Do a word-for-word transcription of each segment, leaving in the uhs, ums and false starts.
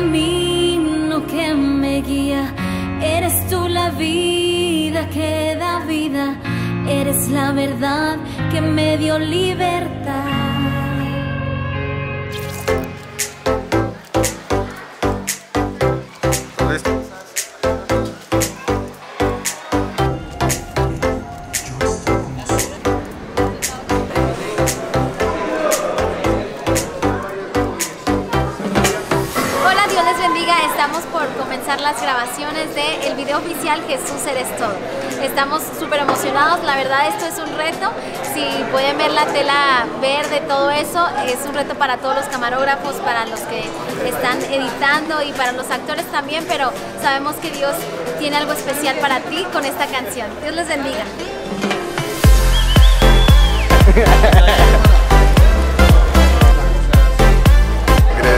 camino que me guía. Eres tú la vida que da vida. Eres la verdad que me dio libertad. Estamos por comenzar las grabaciones del video oficial Jesús Eres Todo. Estamos súper emocionados, la verdad esto es un reto. Si pueden ver la tela verde, todo eso, es un reto para todos los camarógrafos, para los que están editando y para los actores también, pero sabemos que Dios tiene algo especial para ti con esta canción. Dios les bendiga.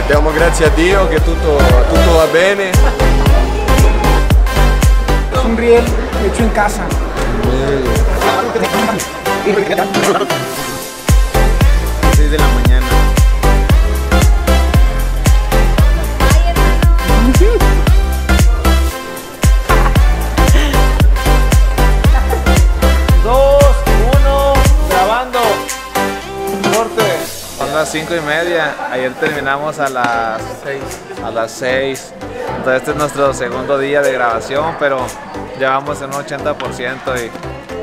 Diamo grazie a Dio che tutto, tutto va bene. Sonríe, hecho en casa. seis de la mañana. Dos, uno, grabando. Corte. Son las cinco y media, ayer terminamos a las seis, entonces este es nuestro segundo día de grabación, pero ya vamos en un ochenta por ciento y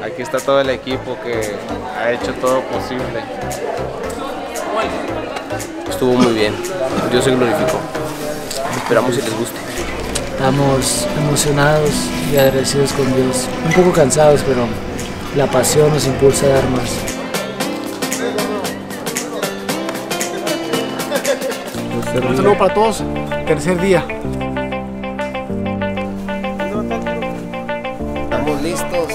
aquí está todo el equipo que ha hecho todo posible. Estuvo muy bien, Dios se glorificó, esperamos que les guste. Estamos emocionados y agradecidos con Dios, un poco cansados, pero la pasión nos impulsa a dar más. Un saludo para todos, tercer día. Estamos listos.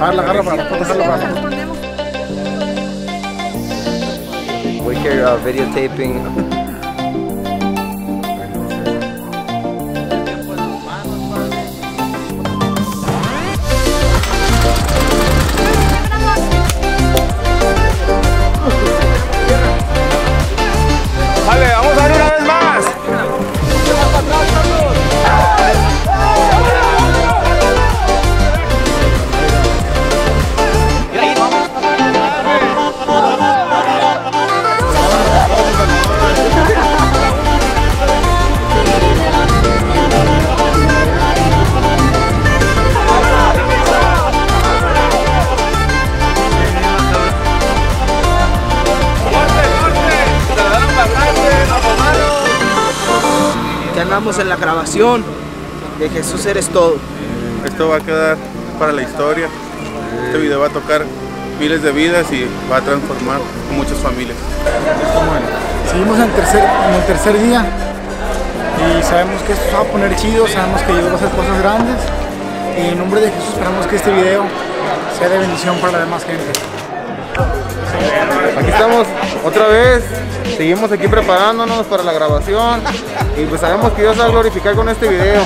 Agarra, agarra para las fotos, agarra para las fotos. We carry our videotaping. Ganamos en la grabación de Jesús Eres Todo. Esto va a quedar para la historia. Este video va a tocar miles de vidas y va a transformar a muchas familias. Seguimos en el tercer, en el tercer día y sabemos que esto se va a poner chido, sabemos que Dios va a hacer cosas grandes y en nombre de Jesús esperamos que este video sea de bendición para la demás gente. Aquí estamos otra vez, seguimos aquí preparándonos para la grabación y pues sabemos que Dios va a glorificar con este video.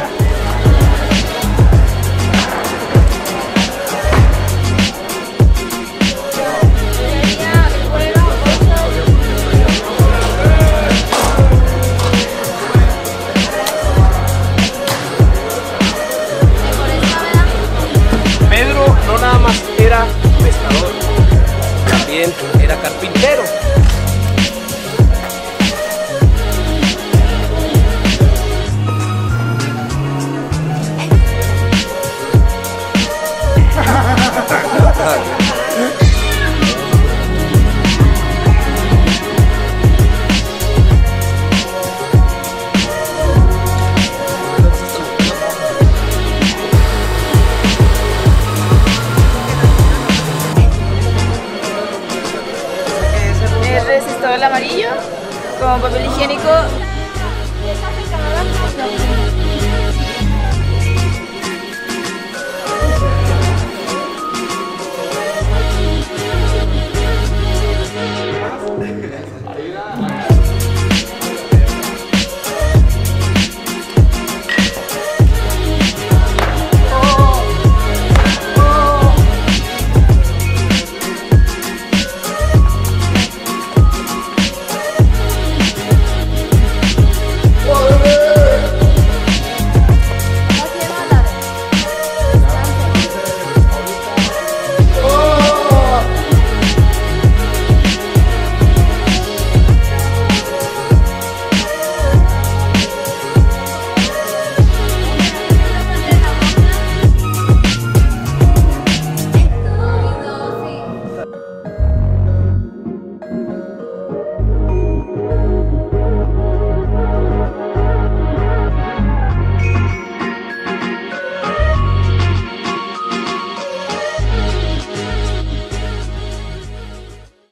Pedro no nada más era pescador, también era carpintero. El amarillo como papel higiénico.